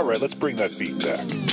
All right, let's bring that beat back.